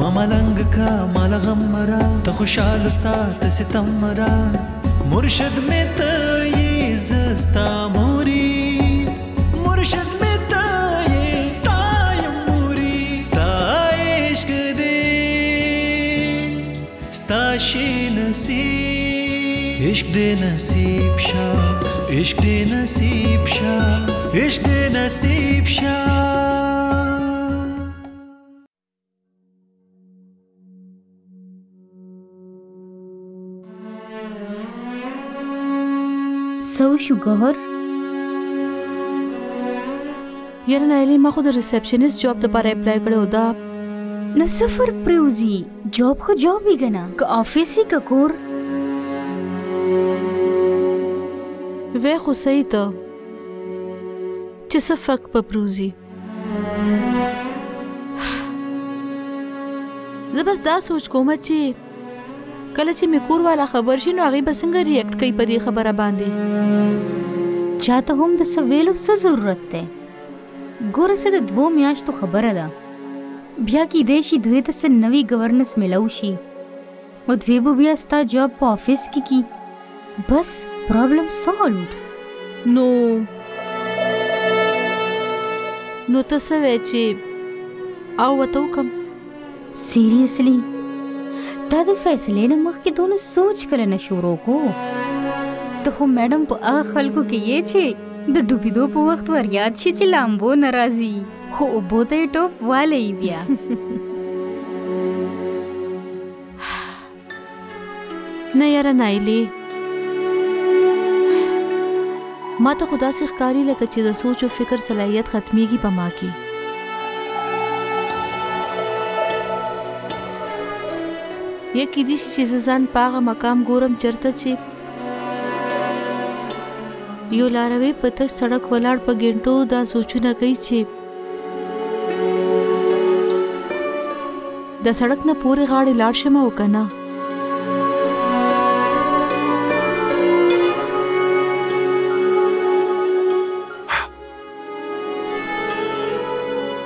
ما ملنگ کا مال غم مرا تا خوشحال و ساز ستم مرا مرشد میں تئی زستا موری مرشد میں تئی ستای موری ستا عشق دے ستا نصیب عشق دے نصیب شا عشق دے نصیب شا عشق دے نصیب شا تسوي شو قهر؟ يا نايلي ماخد الريسبشنست جوب دوبارہ اپلائی کرے ہوتا نہ سفر پروزی جاب کو جاب ہی گنا کہ آفس ہی ککور وے خوسی تا چس فک پروزی زبس دا سوچ کوم چی کله چې میکور والا خبر شي نو هغه به څنګه ریاکټ کوي په دې خبره باندې چاته هم د سویلو څه ضرورت ده ګوره څه د دوو میاشتو خبره ده بیا کې دې شي دوی ته څه نوی ګورننس ملو شي او دوی به بیا ستا جاب په آفس کې کی بس پرابلم سالوډ نو ته څه وایې چې او ورته وکم سیریسلی دا د فیصلې نه مخکې دونه سوچ کله نه شروع کو ته خو میډم په هغه خلکو کې یې چې د ډوبېدو په وخت ور یاد شي چې لامبو نه راځي خو اوبو ته یې ټوپ والی بیا نه یاره نایلې ما ته خو داسې ښکاري لکه چې د سوچ او فکر صلاحیت ختمیږي په ما کې یا کیدی شي چې زه ځان په هغه مقام ګورم چېرته چې یو لاروی په تش سړک ولاړ په ګینټو دا سوچونه کوي چې د سړک نه پورې غاړې لاړ شم او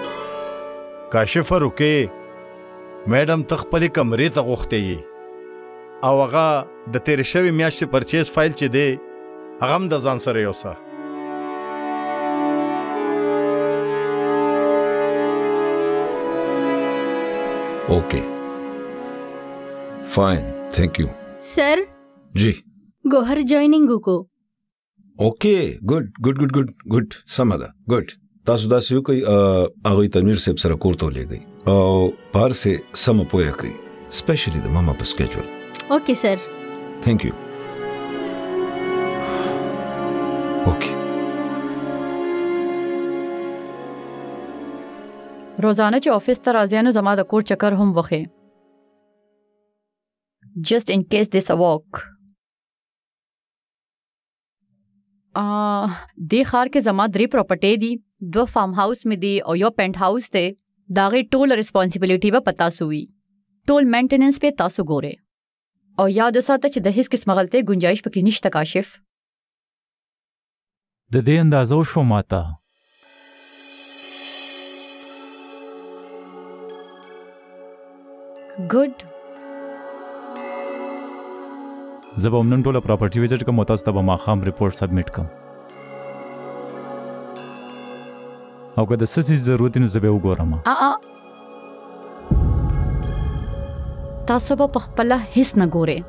که نه کاشفه روکې میڈم تخپلی کمری تا غوخته یی او هغه د تیر شوی میاشتې پرچیز فایل چې دی هغه هم د ځان سره یوسه اوکې فاین تھینک یو سر جی ګوهر جوائننګ وکړو اوکې ګډ ګډ ګډ ګډ ګډ سمه ده ګډ تاسو داسې وکړئ هغوی تنویر صاحب سره کور ته ولېږئ او بهر سې سمه پوهه کړئ سپیشلي د ماما په سکیجول اوکې سر تھینک یو اوکې روزانه چې آفس ته راځئ نو زما د کور چکر هم وخې جسټ ان کیس دیس ا واک دې ښار کې زما درې پراپرټۍ دي دو فارم هاوس میں دی اور یو پینٹ ہاؤس تے داغے ٹول ریسپانسبلٹی با پتا سوئی ٹول مینٹیننس پہ تاسو گورے اور یاد اسا تچ دہس کس مغلتے گنجائش پکی نشتا کاشف د دے اندازو شو ماتا گڈ زب امنن ٹول پراپرٹی وزٹ کم ہوتا تب ما خام رپورٹ سبمٹ کم او که د څه څه ضرورت نو زه به وګورم تاسو به په خپله هیڅ نه ګورئ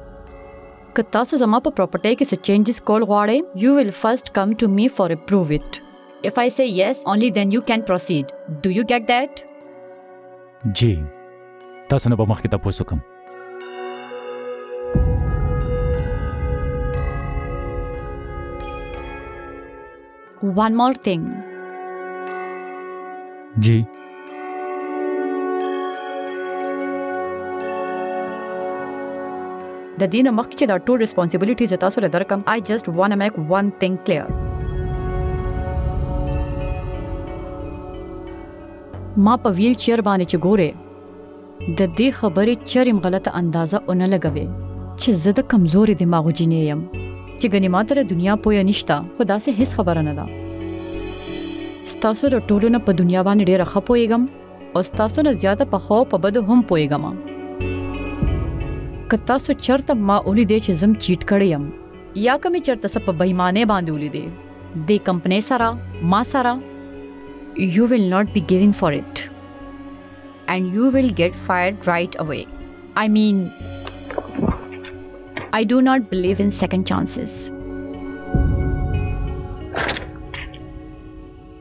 که تاسو زما په پراپرټۍ کې څه چینجز کول غواړئ یو ویل فرست کم ټو می فار اپروو اټ اف آی سی یس اونلی دین یو کین پروسیډ ډو یو ګیټ دیټ جی تاسو نه به مخکې تپوس وکم ون مور تھنګ جی د دینه مخکې چې دا ټول ریسپانسبلټیز تاسو له درکم آی جسټ وانټ ټو میک ون ثینګ کلیر ما په ویل چیر باندې چې ګوره د دې خبرې چرم غلطه اندازه اونه لګوي چې زه د کمزورې دماغو جینې یم چې ګنې ما تره دنیا پوهه نشته خو داسې هیڅ خبره نه ده تاسو د ټولو نه په دنیا باندې ډېره ښه پوهېږم استاسو زیاته په خو په بده هم پويګم کتا سو چرته ما اولي دې چې زم چیټ کړم یا کمی چرته سب په بېمانه باندې اولي دې د کمپني سره ما سره you will not be giving for it and you will get fired right away. I mean I do not believe in second chances.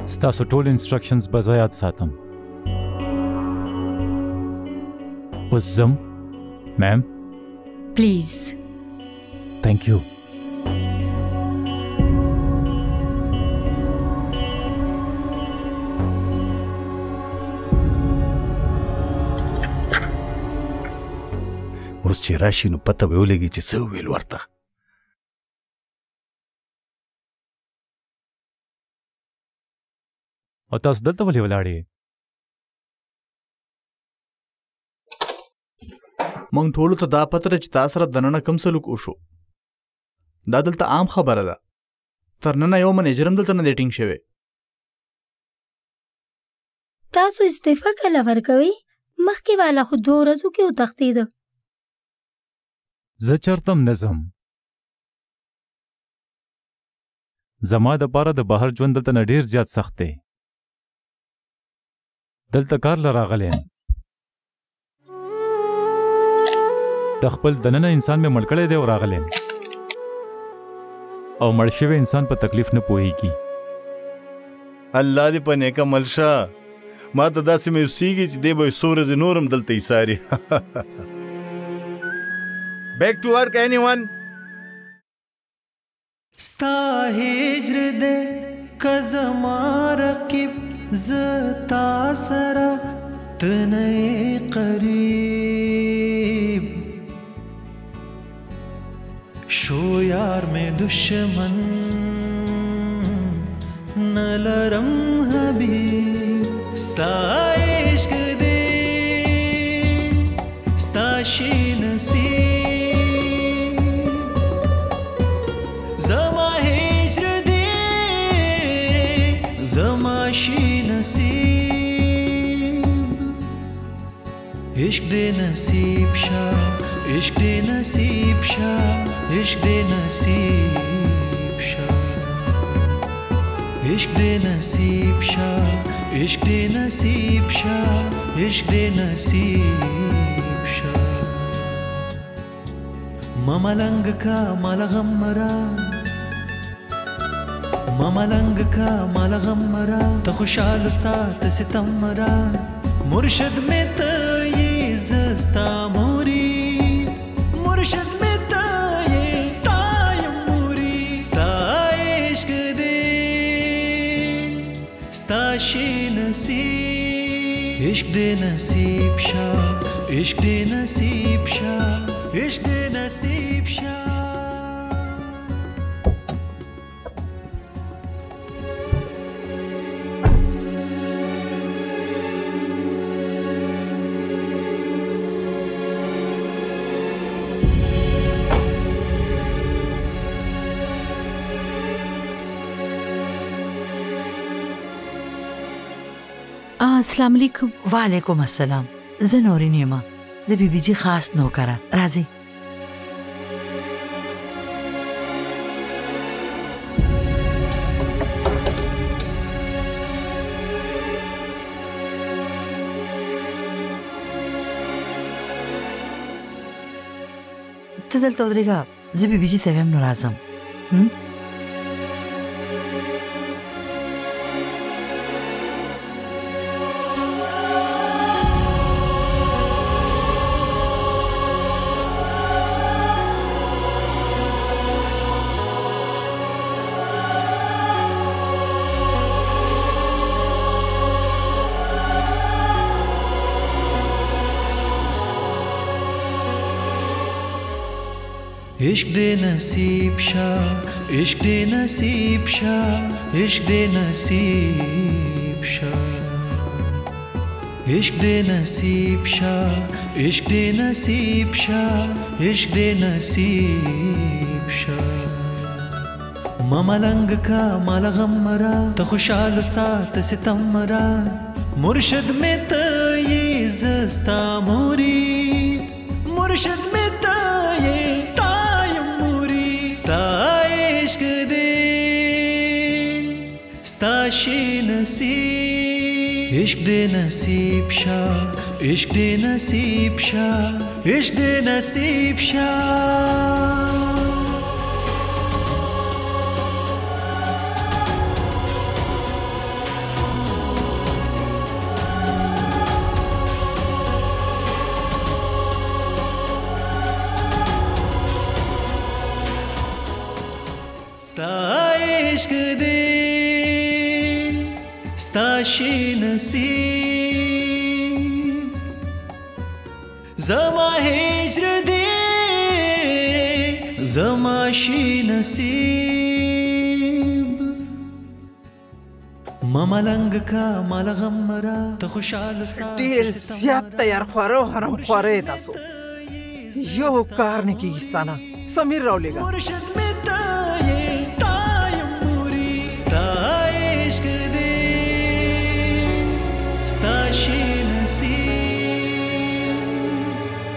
ستاسو ټول انسټرکشنز به زه یاد ساتم. اوس زم میم پلیز ثانک یو. اوس چې راشي نو پته به ولګي چې څه ویل ورته. او تاسو دلته ولې ولاړ یې؟ موږ ټولو ته دا پته ده چې تا سره دننه کم سلوک وشو. دا دلته عام خبره ده. تر ننه یو منیجر هم دلته نه دی ټینګ شوی. تاسو استعفا کله ورکوئ؟ مخکې والا خو دوه ورځو کې وتښتېده. زه چرته هم نه ځم. زما دپاره د بهر ژوند دلته نه ډېر زیات سخت دی. دلته کار له راغلی یم. د خپل دننه انسان مې مړ کړی دی او راغلی یم. او مړ شوی انسان په تکلیف نه پوهېږي. الله دې په نیکه مل شه. ما ته داسې موسیږي چې دی به یې څو ورځې نور هم دلته ایساري. بیک ټو ورک اینی ون. ستا هجر دې که زما رقیب زتا سره تنه قریب شو یار میں دشمن نلرم حبیب ستا عشق دے ستا شی نصیب زما ہجر دے زما شی عشق دے نصیب شا عشق دے نصیب شا عشق دے نصیب شا عشق دے نصیب شا عشق دے نصیب شا عشق دے نصیب شا مملنگ کا ملغم مرا مملنگ کا ملغم مرا تو خوشحال سات ستم مرا مرشد میں تو یہ زستا موری مرشد میں تو یہ ستا موری ستا عشق دے ستا شی نصیب عشق دے نصیب شا عشق دے نصیب شا عشق دے نصیب شا. السلام علیکم. وعلیکم السلام. زه نورین یم د بی بی جی خاص نوکره. راځي. ته دلته ودرېږه، زه بی بی جی ته ویم نو راځم. عشق دے نصیب شا عشق دے نصیب شا عشق دے نصیب شا عشق دے نصیب شا عشق دے نصیب شا عشق دے نصیب شا مملنگ کا ملغم مرا تو خوشحال سات ستم مرا مرشد میں تو یې زستا مورید، مرشد مې ته یې ستا یم مورید. ستا عشق دې ستا شي نصیب، عشق دې نصیب شا، عشق دې نصیب شا، عشق دې نصیب شا. ستا عشق دې ستا شي نصیب، زما هجر دې زما شي نصیب. ما ملنګ کا مال غم را ته خوشاله سا ډیر زیات تیار خورو حرام خورې تاسو یو کار نه کیږي ستانه سمیر راولېګا. ستا عشق دې ستا شي نصیب، بیبي جي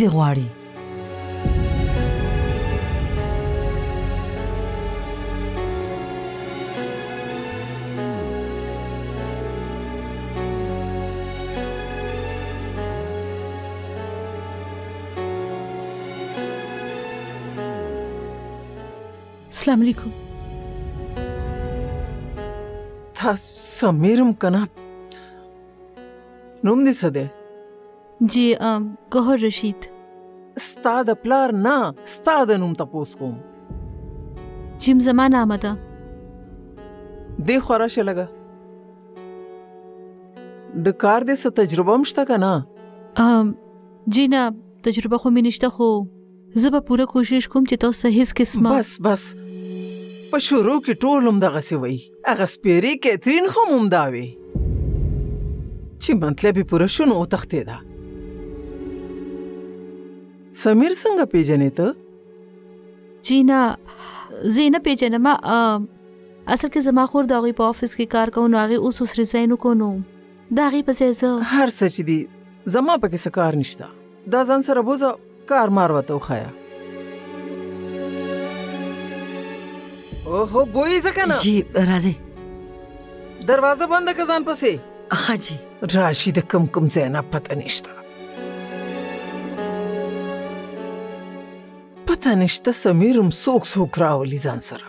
دې غواړي. السلام علیکم. تا سمیرم کنا نوم دې څه دی؟ جی ګوهر رشید. ستا د پلار نه ستا د نوم تپوس کوم. جیم زما نامه ده. دې خوا راشه لږه. د کار دې څه تجربه هم شته که نه؟ جی نه تجربه خو مې نشته، خو زه به پوره کوشش کوم چې تاسو هیڅ قسمه. بس په شروع کې ټول همدغسې وایي، هغه سپېرې کیترین خو هم همدا وي چې مطلب یې پوره شو نو وتښتېده. سمیر څنګه پیژنې ته؟ جی نه زه یې نه پیژنم، اصل کې زما خور د هغوی په آفس کې کار کوو، نو هغې اوس ریزاین وکړو، نو د هغې په ځای زه. هر څه چې دي زما پکې څه کار نشته، دا ځان سره بوزه کار مار وته وخایا. اوهو بوی زکنه. جی راځي. دروازه بنده که ځان پسې. اخا جی. راشي د کم ځای نه پته نشته سمیرم څوک راولي ځان سره.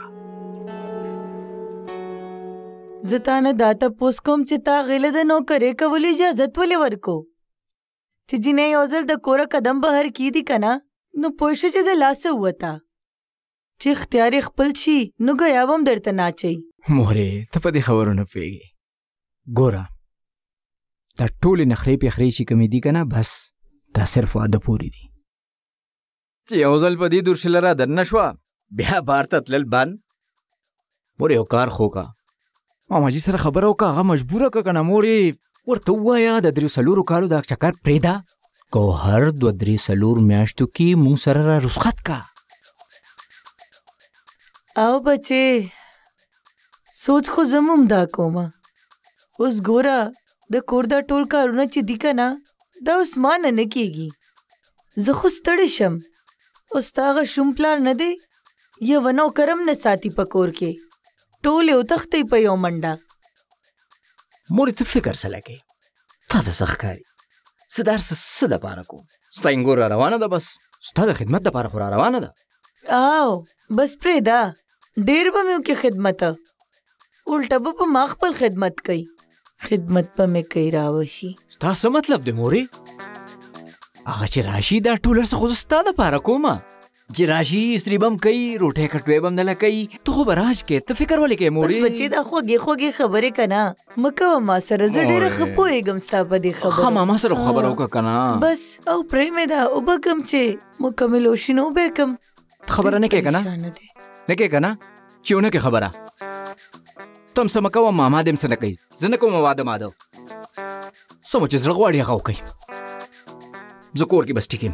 زه تا نه دا تپوس کوم چې تا غله د نوکرې کولو اجازت ولې ورکو؟ چې جنې یو ځل د کوره قدم بهر کیدی کنه نو پوه شو چې د لاسه ووته چې اختیار خپل شي، نو ګیا به هم درته ناچي. مورې ته په دې خبرو نه پوهېږې، ګوره دا ټولې نخرې پخرې چې کومې دي که نه، بس دا صرف واده پورې دي چې یو ځل په دې درشله را دننه شوه بیا بهر ته تلل بند. مورې یو کار خو کا، ماماجي سره خبره وکړه، هغه مجبوره کړه که نه. مورې ورته ووایه د 3 کالو دا چکر پرېږده، ګوهر 2-3 میاشتو کې موږ سره را رخصت کا. او بچې سوچ خو زه هم دا کومه، اوس ګوره د کور دا ټول کارونه چې دي که نه دا اوس ما نه کېږي، زه خو ستړی شم. اوس تا هغه شوم پلار نه دی یوه نوکرم نه ساتي په کور کې، ټول یو تختی په یو منډه. مورې ته فکر څه لګې، تا ته څه ښکاري زه دا هر څه څه دپاره کوم؟ ستا انګور را روانه ده، بس ستا د خدمت دپاره خو را روانه ده. او بس پرېږده، ډېر به مې وکړي خدمته، الټه به په ما خپل خدمت کوي، خدمت به مې کوي راوشي. ستا څه مطلب دی مورې؟ هغه چې راشي دا ټول هر څه خو زه ستا دپاره کومه، چې راشي استري به هم کوي، روټۍ کټوۍ به هم دله کوي، ته خو به راج کې، ته فکر ولې کوې مورې؟ بس بچې دا خوږې خبرې که نه مه کوه ما سره، زه ډېره ښه پوهېږم ستا په دې خبرو. ښه ما سره خو خبره وکړه که نه. بس او پرېمې ده، اوبه کم چې مکمل وشي نو اوبه یې کم. خبره نه کوې که نه؟ نه کوې که نه چې ونه کوې خبره، ته هم څه مه کوه ماما دې هم څه نه کوي، زه نه کوم واده ماده، څه مو چې زړه غواړي هغه وکوي، زه کور کې بس ټیک یم.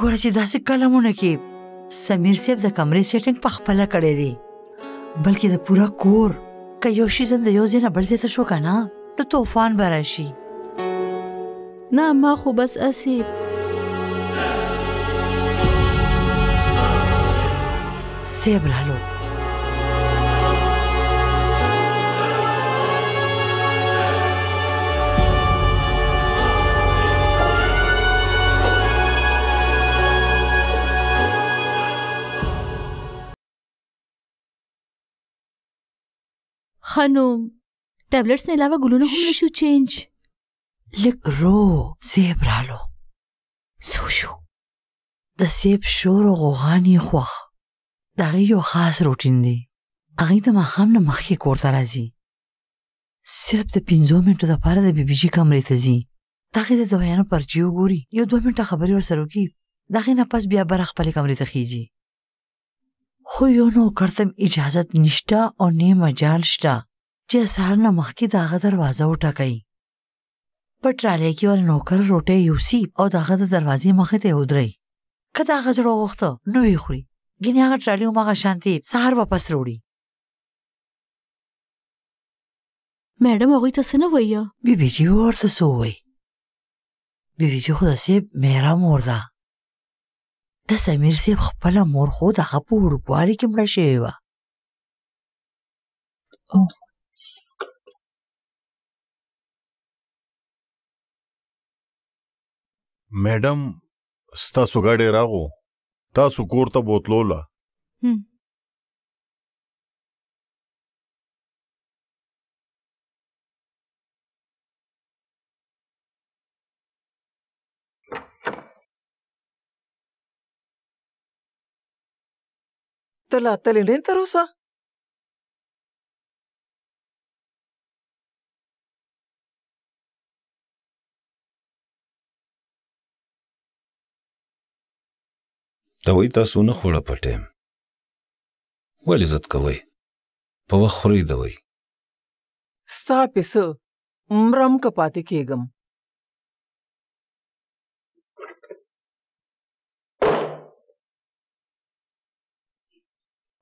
گورا چے دا سے کلمو نکی سمیر سیب دا کمرے سیٹنگ پخ پلا کڑے دی بلکہ دا پورا کور کا یوشی زم دا یوزی نا بڑھتے تا شو کنا نو توفان برا شی نا ما خو بس اسی سیب رالو خانوم ٹیبلٹس نے علاوہ گلو نہ ہم لشو چینج لک رو سیب رالو سوشو دا سیب شور و غوغانی خواخ دا اغی یو خاص روٹین دی اغی دا مخام نا مخی کورتا رازی صرف دا 5 منٹو دا پارا دا بی بی جی کم ریتا زی دا اغی دا دویانو پرچیو گوری یو 2 منٹا خبری ور سرو کی دا اغی نا پاس بیا برخ پلی کم ریتا خیجی خو یونو کرتم اجازت نشتا او نی مجال شتا چه سار نمخ کی داغه دروازه اوٹا کئی پر ٹرالی کی والا نوکر روٹے یوسی او داغه دروازه مخی ته ادرائی که داغه زڑو وقتا نوی خوری گینی آغا ٹرالی اوم آغا شانتی سار واپس روڑی میڈم آغوی تسنو ویا بی بی جی وار تسو وی بی بی جی خود اسیب میرا موردا دا سمیر سیب خپلا مور خود آغا پو وڑکواری کم را شیوا میڈم ستاسو گاڑی راغو تاسو کورتا بوتلولا تلا تلين تروسا دوی تاسو نه خوړه پټم ولې زت کوي په وخوري دوی ستا پیسه عمرم کا پاتې کېګم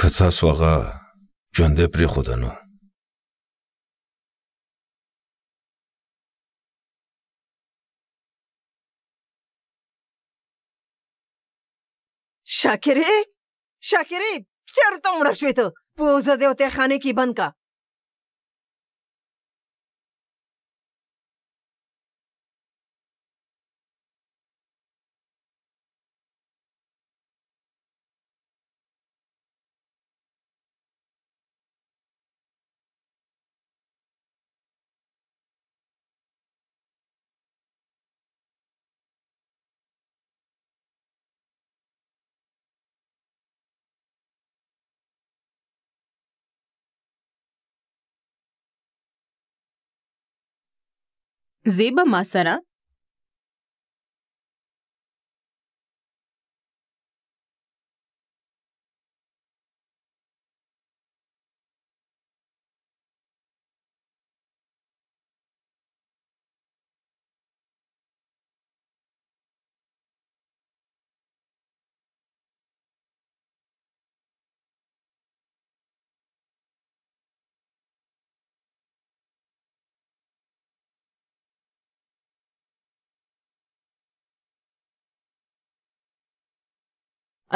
که تاسو هغه ژوندی پرېښوده نو شاکرې شاکرې چېرته مړه شوې ته پوزه دې ته خانې کې بند کا زیبا ما سره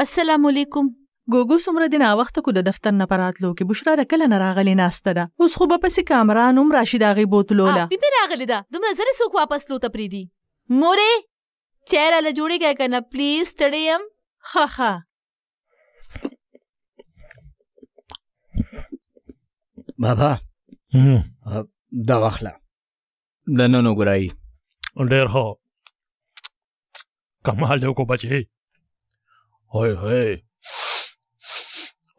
السلام علیکم. ګوګو څومره د ناوخته کو د دفتر نه پراتلو کې بشرا راکله نه راغلی ناسته ده. اوس خو به پسې کامران هم راشد هغې بوتلوله. بي بي راغلی ده، دومره زرې څوک واپس لو ته پرېږدي. مورې چای راله جوړې کړه که نه پلیز، ستړی یم. ښه ښه. بابا دا واخله د نن وګورئ. ډېر ښه کمال دی وکړو بچې. هی هی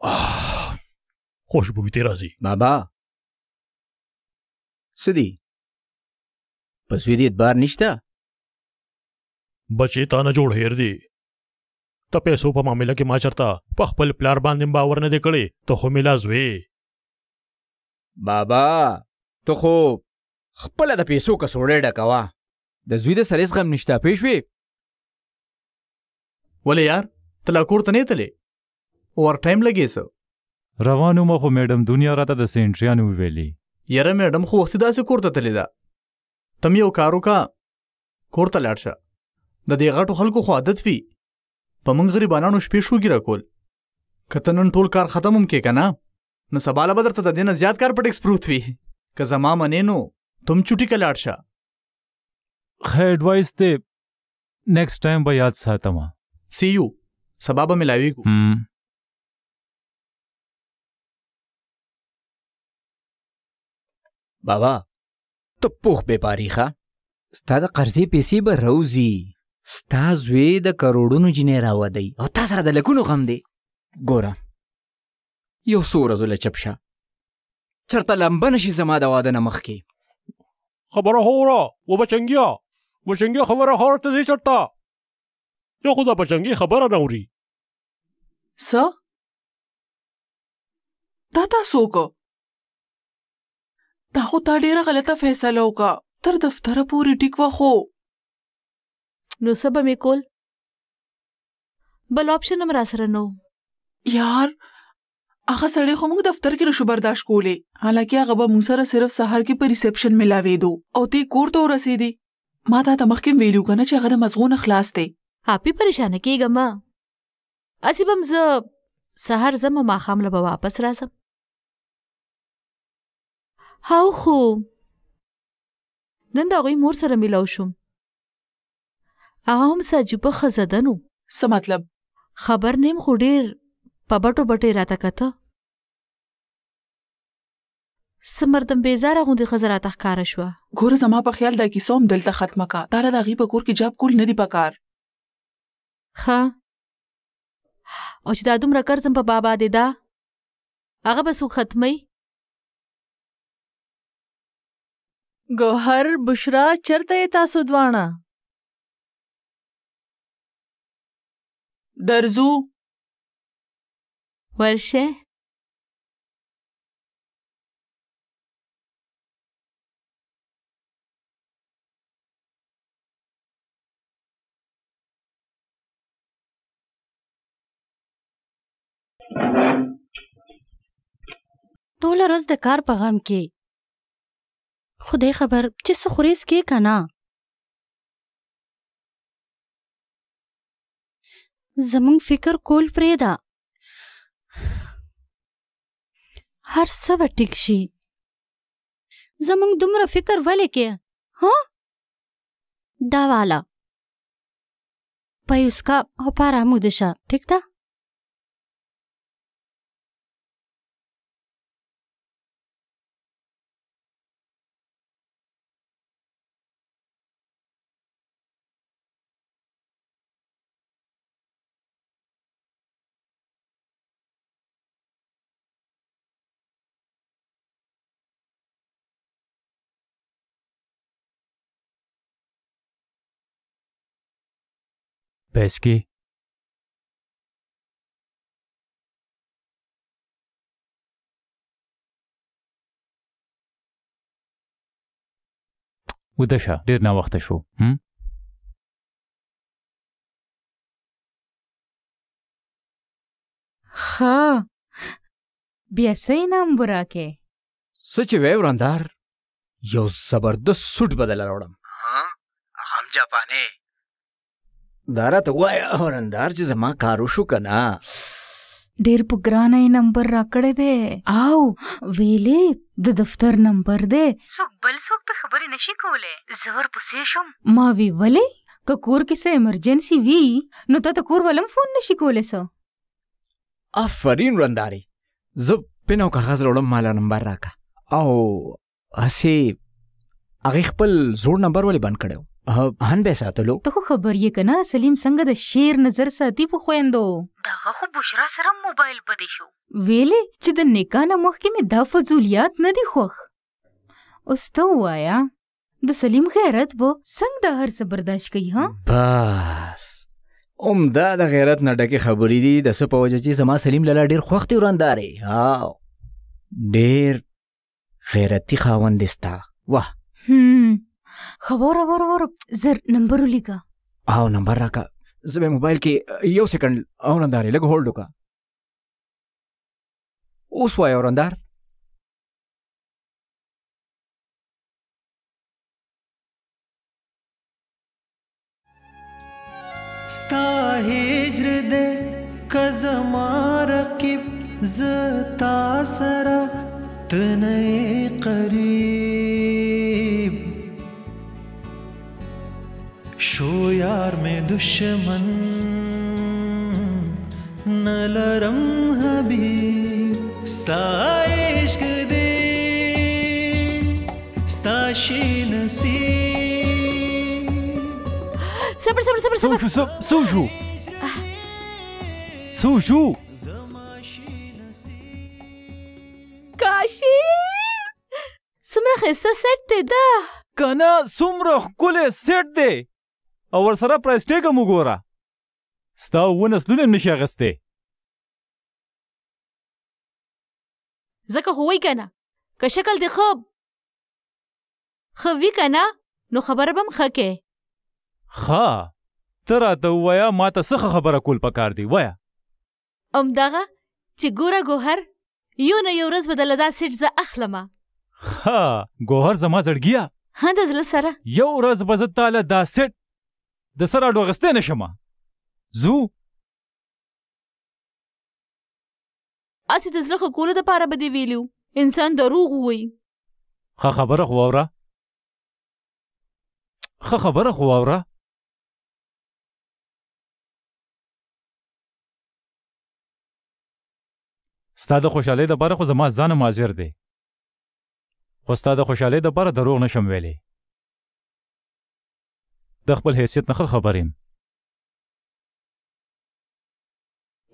خوشبویي ترې راځي. بابا څه دي؟ په سویدي اعتبار نشته بچې، تا نه جوړ هیر دی. ته پیسو په معامله کې ما چرته په خپل پلار باندې باور نه دی کړی، ته خو مې لا زوی. بابا ته خو خپله د پیسو کڅوړې ډکوه، د زوی د سره هېڅ غم نشته، پوه شوې؟ ولې یار ته لا کور ته نه یې تلې؟ اوور ټایم لګې څه روانو ما، خو میډم دنیا راته د سینټریانو ویلي. یاره میډم خو وختي داسې کور ته تلې ده، تم یو کار وکړه کور ته لاړ شه، د دې غټو خلکو خو عادت وي په موږ غریبانانو شپې شوګي راکول. که ته نن ټول کار ختم هم کې که نه نو سبا له به درته د دې نه زیات کار پټېکس پروت وي، که زما منې نو تم چوټي که لاړ شه. خیر ایډوایس دی، نیکسټ ټایم به یاد ساتمه. سی یو سبا به ملاویږو. بابا ته پوخ بیپاري ښه، ستا د قرضې پیسې به روزي، ستا زوی د کروڑونو جینې راودی او تا سره د لکونو غم دی. ګوره یو څو ورځو له چپ شه، چرته لمبه نشي زما د واده نه مخکې. خبره هوره و بچنګیا بچنګیا، خبره هوره ته ځي چرته، یو خو د بچنګي خبره نه اوري. څه دا تاسو وکړه؟ تا خو تا ډېره غلطه فیصله وکړه، تر دفتره پورې ټیک وخو. نو څه به مې کول؟ بل آپشن هم را سره نه و یار. هغه سړی خو موږ دفتر کې نشو برداشت کولې، حالانکه هغه به موږ سره صرف سهار کې په ریسپشن ملاوېدو او ته کور ته ورسېدې. ما تا ته مخکې ویلو که نه چې هغه د مزغو نه خلاص دی. هاپې پریشانه کېږه ما، هسې به هم زه سهار ځم او ماښام له به واپس راځم. هاو خو نن د هغوی مور سره میلاو شوم، هغه هم څه عجیبه ښځه ده. نو څه مطلب؟ خبر نه یم، خو ډېر په بټو بټو یې راته کته، څه مردم بېزاره غوندې ښځه راته ښکاره شوه. ګوره زما په خیال دا کیسه هم دلته ختمه کا، تا له د هغې په کور کې جاب کول نه دي پکار. ښه او چې دا دومره قرضم په بابا دی دا هغه به څوک ختموي؟ ګوهر بشرا چرته یې تاسو دواړه؟ درځو ورشه. ټوله ورځ د کار په غم کې خدای خبر چې څه خورېس کې که نه، زمونږ فکر کول پرېږده، هر څه به ټیک شي. زمونږ دومره فکر ولې کې؟ ها دا والا پایوسکا او پاراموده شه، ټیک ده. پیسکی وده شه، ډېر ناوخته شو. ښه بیا څه انعام به راکې؟ څه چې وی ورندار، یو زبردست سوټ به درله راوړم، هغه هم جاپاني. दारा तो हुआ और अंदार जी जमा कारोशु का ना देर पुगराना ये नंबर राकड़े दे आओ वेले द दफ्तर नंबर दे सुख बल सुख पे खबरी नशी कोले जवर पुसेशुम मावी वले ककूर किसे इमरजेंसी वी नो ता तकूर वालम फोन नशी कोले सो आफरीन रंदारी जब पिनाओ का खास रोडम माला नंबर राका आओ असे अगेख पल जोर नंबर वाले बंद करेओ هن به ساتلو ته خبر یې کنه سلیم څنګه د شیر نظر ساتي په خويندو دغه خو بشرا سره موبایل بدې شو ویلې چې د نکاح نه مخکې مې دا فضولیات نه دي خوښ اوس ته ووایا د سلیم غیرت به څنګه دا هر څه برداشت کوي ها بس عمده د غیرت نه ډکې خبرې دي د څه په وجه چې زما سلیم لالا ډېر خوښ دی ورندارې هاو ډېر غیرتي خاوند دی ستا واه خبر ور زر نمبر لګه او نمبر راکا زبې موبایل کې یو سکند او نندارې لګ هولډ وکا اوس وای اورندار ستا هجر دې کزما رقیب زتا سره تنې قریب شو یار میں دشمن نہ لرم حبیب ستا عشق دے ستا شی نصیب صبر صبر صبر صبر سوشو سوشو کاشی سمرا خیستا سیٹ دے دا کنا سمرا کل سیٹ دے او ورسره پرایس ټیګ هم وګوره ستا اووه نسلونه هم نشي اخیستی ځکه خو وایي که نه که شکل دې ښه وي که نه نو خبره به هم ښه کې ښه ته راته ووایه ما ته څه ښه خبره کول پکار دی وایه همدغه چې ګوره ګوهر یو نه یو ورځ به د له دا سیټ زه اخلمه ښه ګوهر زما زړګیه ها د زړه سره یو ورځ به زه تا له دا سیټ د سره اډو اخیستی نه شمه ځو هسې د زړه ښه کولو دپاره به دې ویلي وو انسان دروغ ووایي ښه خبره خو واوره ښه خبره خو واوره ستا د خوشحالۍ دپاره خو زما ځانه ماضر دی خو ستا د خوشحالۍ دپاره دروغ نه شم ویلی د خپل حیثیت نه ښه خبر یم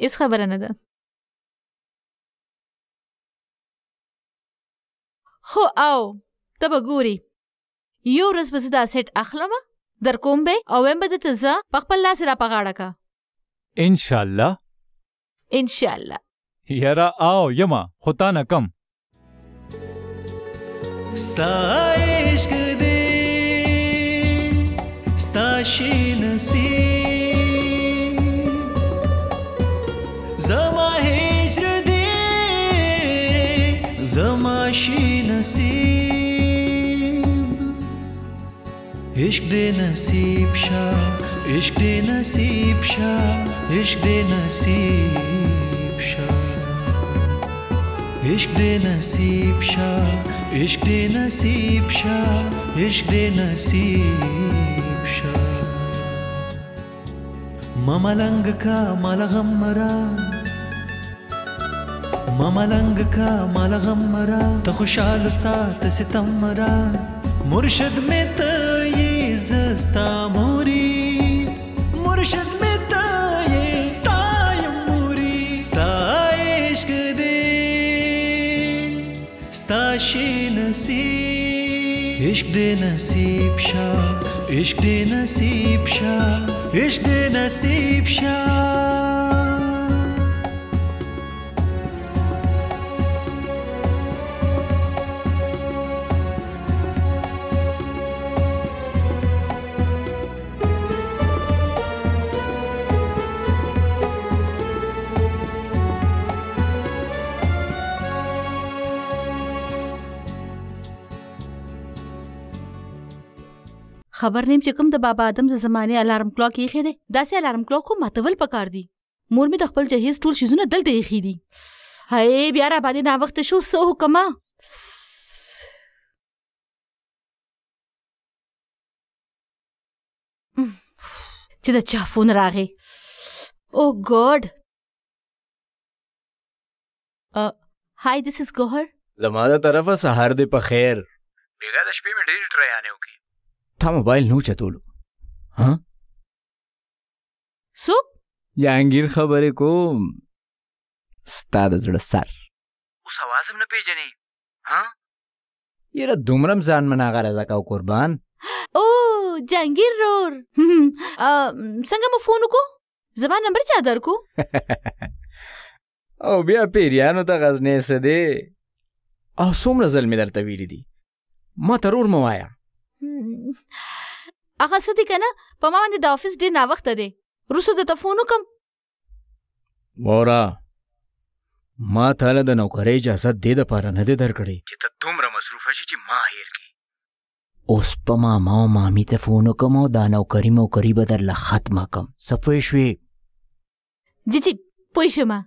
هېڅ خبره نه ده خو او ته به ګوري یو ورځ به زه دا سیټ اخلمه در کوم به او ویم به درته زه په خپل لاس را په غاړه که انشاءالله انشاءالله یاره او یمه خو تا نه کم ستا عشق شی نصیب زما هجر دې زما شی نصیب عشق دې نصیب شا عشق دې نصیب شا عشق دې نصیب شا عشق دې نصیب شا عشق دې نصیب شا عشق دې نصیب شا مملنگ کا ملغم مرا مملنگ کا ملغم مرا تو خوشحال سات ستم مرا مرشد میں تا یہ زستا موری مرشد میں تا یہ ستا موری ستا عشق دے ستا شی نصیب عشق دے نصیب شا عشق دے نصیب شا عشق دے نصیب شا خبر نیم چې کوم د بابا آدم ز زمانه الارم کلاک یې خېده داسې الارم کلاک خو ماتول پکار دی مور می د خپل جهیز ټول شیزونه دلته یې خېدي هی بیا را باندې نا وخت شو سو حکما چې د چا فون راغی او ګاډ هاي دس از ګوهر زما د طرفه سهار دې په خیر بیګا د شپې مې ډېر ټریانې وکړې تا موبایل نو چتولو ها څوک جهانګیر خبرې کوم ستا د زړه سر اوس اواز هم نه پېژنې ها یاره دومره م ځان مناغه رضا کو قربان او جهانګیر رور څنګه مو فون وکړو زما نمبر چا درکو او بیا پیریانو ته غزنې څه دی او څومره ځل مې درته ویلي دي ما ته رور مه وایه هغه څه دي که نه په ما باندې د آفس ډېر ناوخته دی وروسته درته فون وکړم واوره ما تاله د نوکرۍ اجازه دې دپاره نه دی درکړې چې ته دومره مصروفه شي چې ما هېر کړې اوس په ماما او مامي ته فون وکړم او دا نوکري موکري به درله ختمه کړم څه پوه شوې جی جی پوه شومه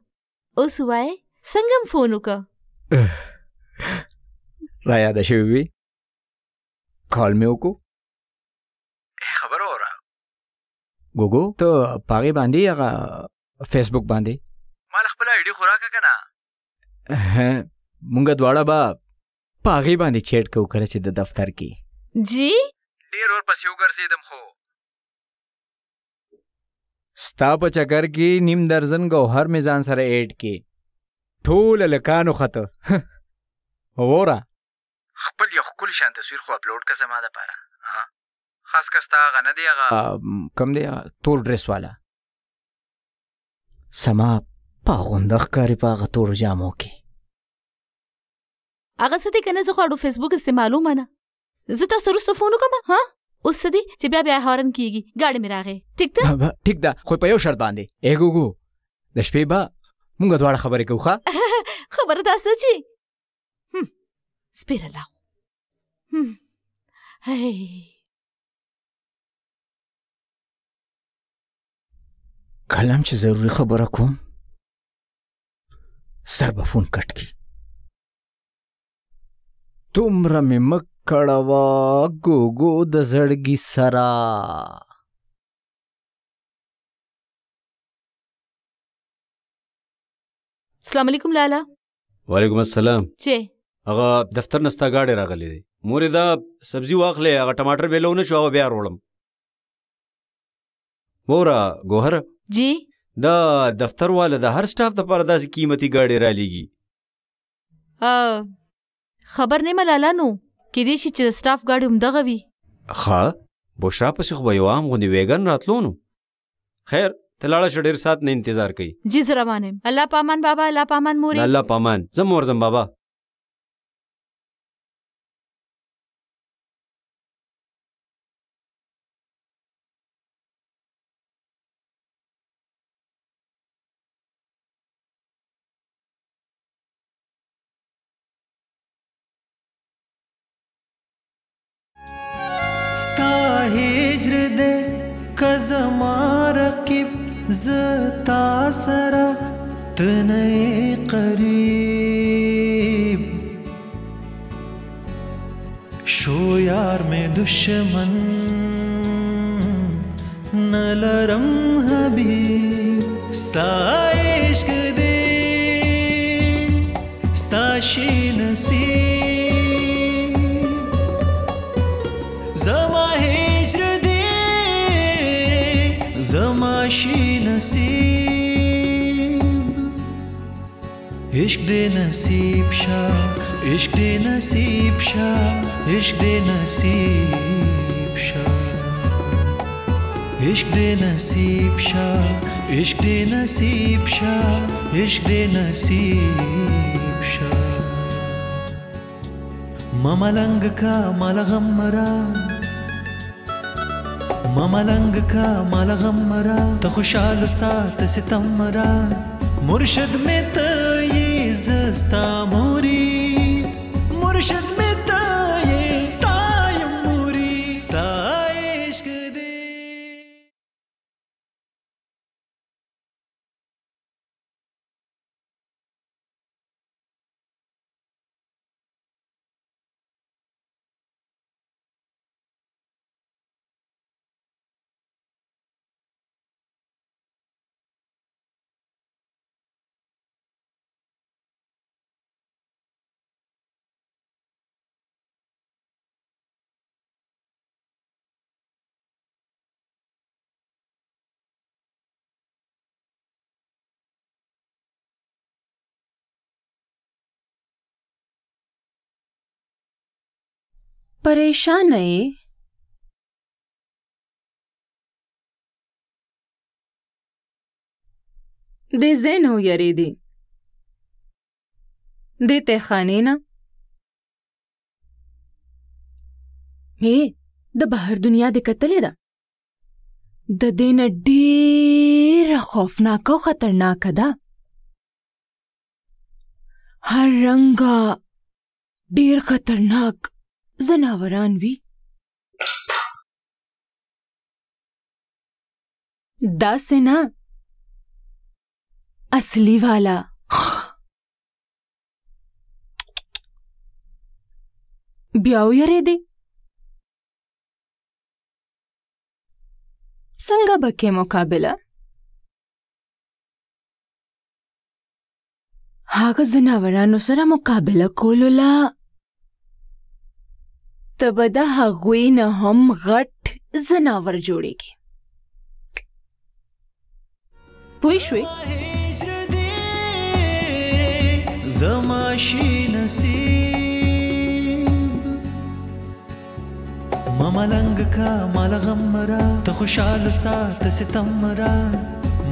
اوس وایه څنګه م فون وکړه را یاده شوې وي کال مې وکړو خبر وره ګوګو ته په هغې باندې هغه فیسبوک باندې ما له خپله آی ډي خو راکړه که نه مونږ دواړه به په هغې باندې چیټ کوو کله چې د دفتر کې جی ډېر ورپسې وګرځېدم خو ستا په چکر کې نیم درزن ګوهر مې ځان سره ایډ کې ټوله لکانو خطه ووره خپل یو ښکلي شان تصویر خو اپلوډ کړه زما دپاره خاص کر ستا هغه نه دی هغه کم دی تور ډریس والا سما په غونده ښکاري په هغه تور جامو کې هغه څه دی که نه زه خو اډو فیسبوک استعمالومه نه زه تاسو وروسته فون وکړم ها اوس څه دي چې بیا بیا هارن کېږي ګاډی مې راغی ټیک ده ټیک ده خو په یو شرط باندې ای ګوګو د شپې به مونږ دواړه خبرې کوو ښه خبره دا څه چې سپیره لا کله هم چې ضروري خبره کوم سر به فون کټ کي دومره مې مک کړوه ګوګو د زړګي سره السلام علیکم لالا وعلیکم السلام چې هغه دفتر نه ستا ګاډی راغلی دی مورې دا سبزي واخلې هغه ټماټر بیې لونه شو هغه بیا روړم ووره ګوهر جی دا دفتر والا د هر سټاف دپاره داسې قیمتي ګاډی رالیږي خبر نیمه لالا نو کېدای شي چې د سټاف ګاډي همدغه وي ښه بوشرا پسې خو به یو عام غوندې ویګن راتلو نو خیر ته لاړه شه ډېر سات نه انتظار کوي جی زه روان یم الله پامان بابا الله پامان مورې الله پامان زه مور ځم بابا زما رقیب زتا سره تنه قریب شو یار مې دشمن نه لرم حبیب ستا عشق دې ستا شي نصیب زما هجر زما شي نصیب عشق دے نصیب شا عشق دے نصیب شا عشق دے نصیب شا عشق دے نصیب شا عشق دے نصیب شا عشق دے نصیب شا مملنگ کا ملغم مرا مملنگ کا مال غم مرا تا خوشحال و سات ستم مرا مرشد میں تا یہ زستا موری مرشد میں تا یہ ستا یم موری ستا परेशान आए, دي زينو يا ريدي، دي تخانينا. ايه ده بهر دنیا دي کتلې ده، د دې نه ډېره خوفناکه او خطرناکه ده. هر رنګه ډېر خطرناک زناوران وي. داسې نه، اصلي والا. بیا ویریدې. څنګه به کې مقابله؟ هغه زناورانو سره مقابله کولو لا ته به د هغوی نه هم غټ زناور جوړېږي. پوه شوې؟ زما شي ملنگ کا مال غم مرا ته خوشحال ساته ستم مرا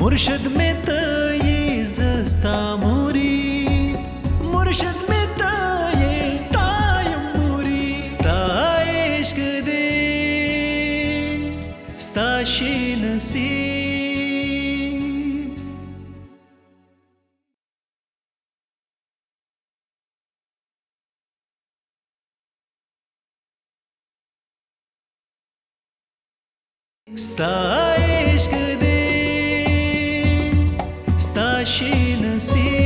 مرشد میں ته یہ زستا مرید مرشد میں ته یہ ستا یم مرید ستا عشق دے ستا شی نصیب. ستا عشق دے ستا شي نصیب.